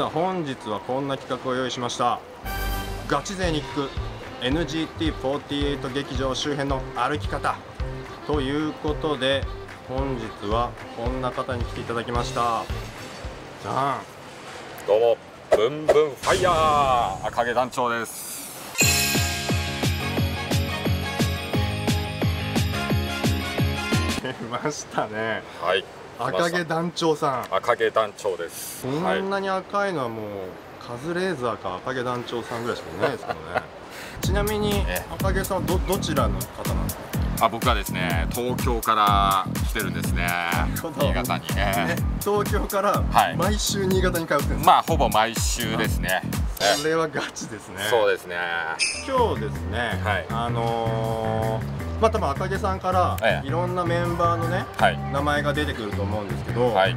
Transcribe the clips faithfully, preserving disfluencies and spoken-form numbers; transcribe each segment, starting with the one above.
さあ本日はこんな企画を用意しました。ガチ勢に聞く エヌジーティーフォーティーエイト 劇場周辺の歩き方ということで、本日はこんな方に来ていただきました。じゃん、どうもブンブンファイヤー赤毛団長です。いましたね。はい。赤毛団長さん。赤毛団長です。こんなに赤いのはもうカズレーザーか赤毛団長さんぐらいしかいないですけどね。ちなみに赤毛さんは ど, どちらの方なんですか。あ、僕はですね、東京から来てるんですね。新潟にね。東京から毎週新潟に通ってるんですか。はい、まあほぼ毎週ですね。それはガチですね。そうですね。今日ですね。はい、あのー。まあ多分赤毛さんからいろんなメンバーのね、はい、名前が出てくると思うんですけど、はい、や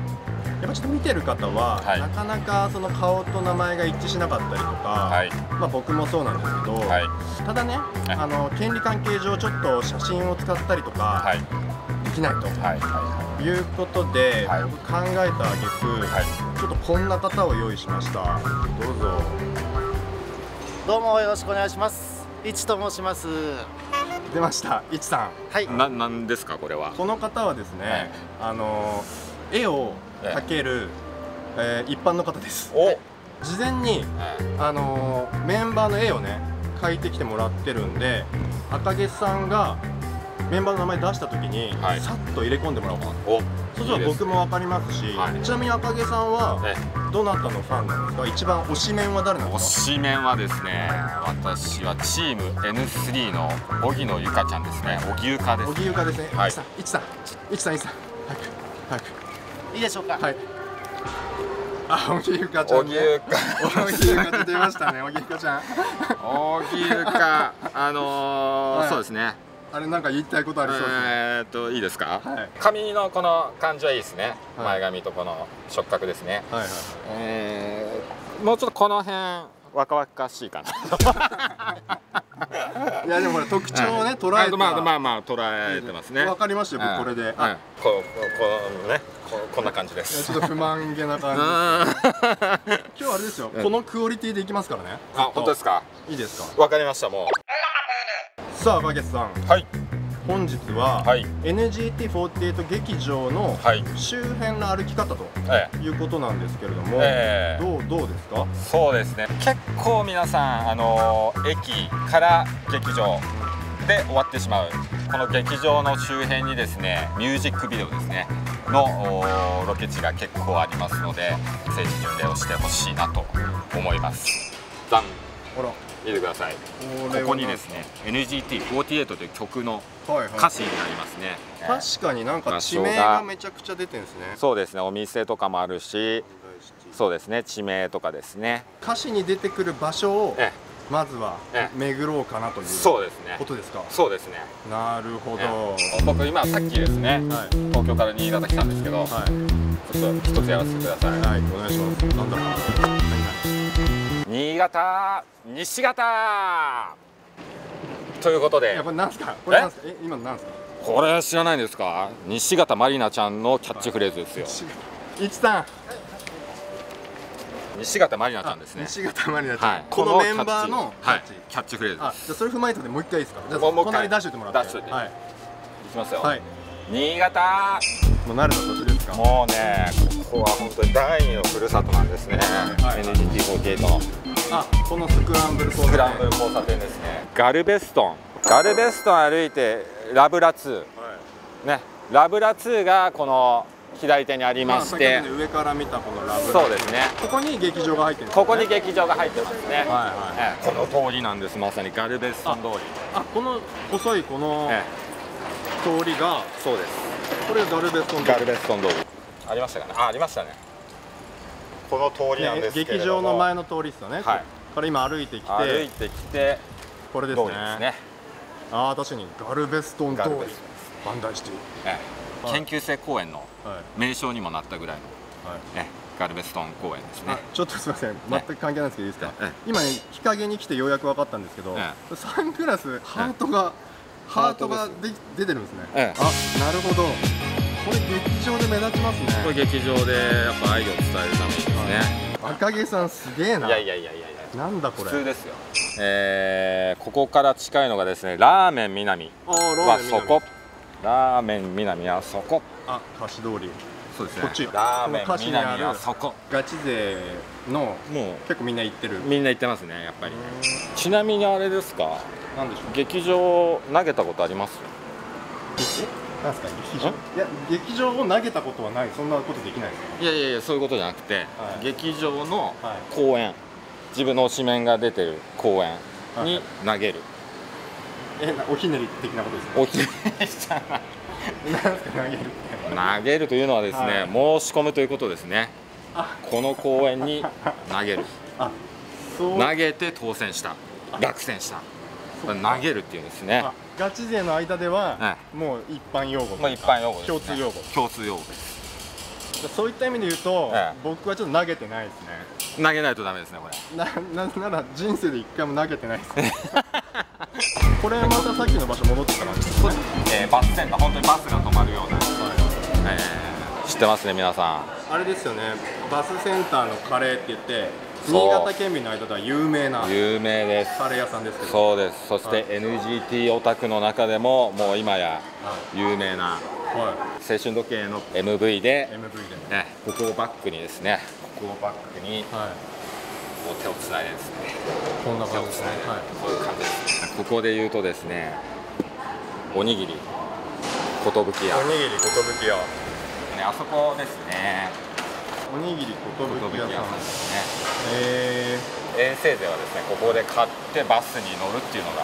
っぱちょっと見てる方は、はい、なかなかその顔と名前が一致しなかったりとか、はい、まあ僕もそうなんですけど、はい、ただね、はい、あの権利関係上ちょっと写真を使ったりとかできないということで、はい、僕考えた挙句、はい、ちょっとこんな方を用意しました。どうぞ。どうもよろしくお願いします。いちと申します。出ました、いちさん。はい。な、なんですかこれは。この方はですね、はい、あの絵を描ける、えー、一般の方です。お。事前に、あのメンバーの絵をね描いてきてもらってるんで、赤毛さんがメンバーの名前出した時に、はい、さっと入れ込んでもらおうかな。お。そうすれば僕もわかりますし、はい、ちなみに赤毛さんはどなたのファンなんですか。一番推しメンは誰なんですか。推しメンはですね、私はチーム エヌスリー の荻野ゆかちゃんですね。荻ゆかです。荻ゆかですね。はい。いちさん、いちさん、いちさん、いちさん。早く、早く。いいでしょうか。はい。あ、荻ゆかちゃん。荻ゆか。荻ゆか出ましたね。荻ゆかちゃん。荻ゆか、あのーはい、そうですね。あれなんか言いたいことありそうですね。えっといいですか。はい、髪のこの感じはいいですね。はい、前髪とこの触覚ですね。はいはい、えー、もうちょっとこの辺若々しいかな。いやでもこれ特徴をね、はい、捉えてまあまあまあ捉えてますね。わかりましたよ、僕これで。あ、こうこうね。こんな感じです。ちょっと不満げな感じ。今日あれですよ。このクオリティでいきますからね。あ、本当ですか。いいですか。わかりましたもう。さあ赤毛さん、はい、本日は、はい、エヌジーティーフォーティーエイト 劇場の周辺の歩き方ということなんですけれども、えー、どうどうですか。そうですね、結構皆さんあの駅から劇場で終わってしまうこの劇場の周辺にですね、ミュージックビデオですねのロケ地が結構ありますので、聖地巡礼をしてほしいなと思います。ザン。ほら。入れてください。ここにですね、エヌジーティーフォーティーエイト という曲の歌詞になりますね。確かになんか地名がめちゃくちゃ出てるんですね。そうですね、お店とかもあるし、そうですね、地名とかですね。歌詞に出てくる場所をまずは巡ろうかなということですか。そうですね。なるほど。僕今さっきですね、東京から新潟来たんですけど、ちょっと一つやらせてください。はい、お願いします。なんだろう。新潟、西潟ということで、やっぱなんすかこれ、なんすかえ今なんすかこれ知らないんですか。西潟まりなちゃんのキャッチフレーズですよ。いちさん、西潟まりなちゃんですね。西潟まりなちゃん、このメンバーのキャッチフレーズ。あ、じゃそれ踏まえてもう一回いいですか。じゃこの間出しておいてもらって、出しておいて、はい、いきますよ。はい、新潟、もう慣れた年ですか。もうね、ここは本当に第二のふるさとなんですね。エヌジーティーフォーティーエイトの。あ、このスクランブル交差点。交差点ですね。ガルベストン、ガルベストン歩いてラブラツー。ね、ラブラツーがこの左手にありまして。上から見たこのラブラツー。そうですね。ここに劇場が入ってる。ここに劇場が入ってますね。はいはい。この通りなんです。まさにガルベストン通り。あ、この細いこの通りが。そうです。これガルベストン。ガルベストン通り。ありましたかね。あ、ありましたね。この通りなんですけれども、劇場の前の通りですよね。はい。これ今歩いてきて。歩いてきて。これですね。ああ、確かにガルベストン通り。バンダイシティ。研究生公園の名称にもなったぐらいの。ね、ガルベストン公園ですね。ちょっとすみません、全く関係ないんですけどいいですか。今日陰に来てようやく分かったんですけど、サングラスハートがハートがで出てるんですね。あ、なるほど。これ劇場で目立ちますね。これ劇場でやっぱ愛を伝えるためにですね。赤毛さんすげえな。いやいやいやいや、なんだこれ。普通ですよ。えー、ここから近いのがですね、ラーメン南はそこ、ラーメン南はそこ、あ、歌詞通り。そうですね。こっち。ラーメン南はそこ。ガチ勢のもう結構みんな行ってる。みんな行ってますね、やっぱりね。ちなみにあれですか。なんでしょう。劇場投げたことあります？え？なんですか劇場？いや、劇場を投げたことはない。そんなことできないです。いやいやいや、そういうことじゃなくて、はい、劇場の公演。はい、自分の推しメンが出てる公園に投げる。え、おひねり的なことですか。おひねりじゃない。何ですか投げるって。投げるというのはですね、はい、申し込むということですね。この公園に投げる。あ、そう。投げて当選した。落選した。投げるっていうんですね。ガチ勢の間では、もう一般用語。まあ一般用語。共通用語。共通用語です。そういった意味で言うと、ええ、僕はちょっと投げてないですね。投げないとダメですね、これ。な、なら人生で一回も投げてないですね。これまたさっきの場所戻ってた感じですね。えー、バスセンター、本当にバスが止まるような。はい、えー、知ってますね、皆さん。あれですよね、バスセンターのカレーって言って、新潟県民の間では有名な。有名です。カレー屋さんですけど。そうです。そして エヌジーティー オタクの中でも、もう今や有名な。はいはい、青春時計の エムブイ で、ここをバックにですね、ここをバックに、はい、手をつないでですね、こんな感じですね、こういう感じです、ね。ここで言うとですね、おにぎり、ことぶき屋、おにぎり、ことぶき屋、ね、あそこですね、おにぎり、ことぶき屋さんですね。えー、遠征ではですね、ここで買ってバスに乗るっていうのが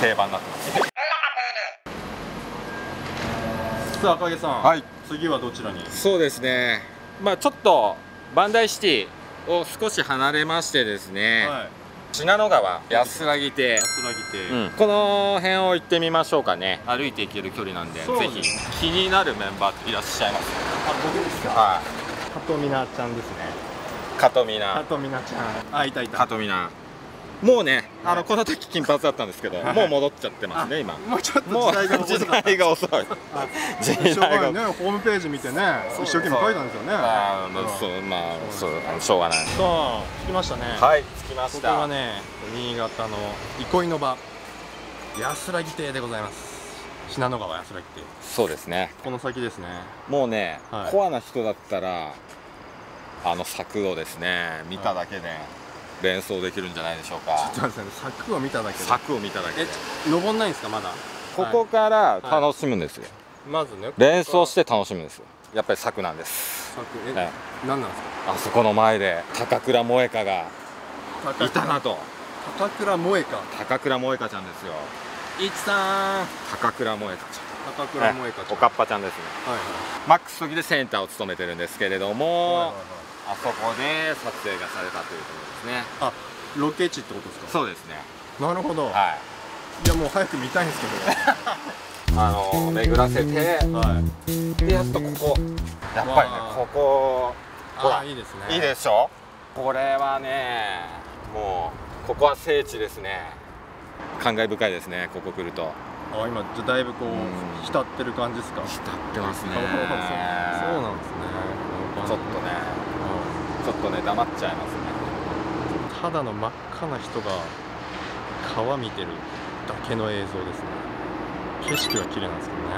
定番になってます。さあ赤毛さん、はい、次はどちらに？そうですね、まあ、ちょっとバンダイシティを少し離れましてですね、はい、信濃川安らぎ亭、うん、この辺を行ってみましょうかね。歩いて行ける距離なんで、ぜひ気になるメンバーっていらっしゃいます？あ、僕ですか？はい、カトミナちゃんですね。カトミナ、カトミナちゃん、あ、いたいた、カトミナ。もうね、あのこの時金髪だったんですけど、もう戻っちゃってますね、今。もうちょっと時代が遅い。時代がね、ホームページ見てね、一生懸命書いたんですよね。ああ、そう、まあ、そう、しょうがない。そう、着きましたね。はい、着きました。ここはね、新潟の憩いの場、安らぎ亭でございます。信濃川安らぎ亭。そうですね。この先ですね。もうね、コアな人だったら、あの柵をですね、見ただけで。連想できるんじゃないでしょうか。ちょっと待って、柵を見ただけで。柵を見ただけで。え、登んないんですか、まだ。ここから楽しむんですよ。まずね。連想して楽しむんですよ。やっぱり柵なんです。柵、え、何なんですか。あそこの前で、高倉萌香が。いたなと。高倉萌香。高倉萌香ちゃんですよ。いちさん。高倉萌香ちゃん。高倉萌香ちゃん。おかっぱちゃんですね。はいはい。マックス時でセンターを務めてるんですけれども。あそこで撮影がされたということですね。あ、ロケ地ってことですか。そうですね。なるほど。はい。いやもう早く見たいんですけど。あの巡らせて、はい。でやっとここ、やっぱりねここ、ほらいいですね。いいでしょ。これはね、もうここは聖地ですね。感慨深いですね。ここ来ると。あ、今じゃだいぶこう浸ってる感じですか。浸ってますね。そうなんですね。ちょっとね。ちょっとね、黙っちゃいますね。ただの真っ赤な人が川見てるだけの映像ですね。景色は綺麗なんですけどね。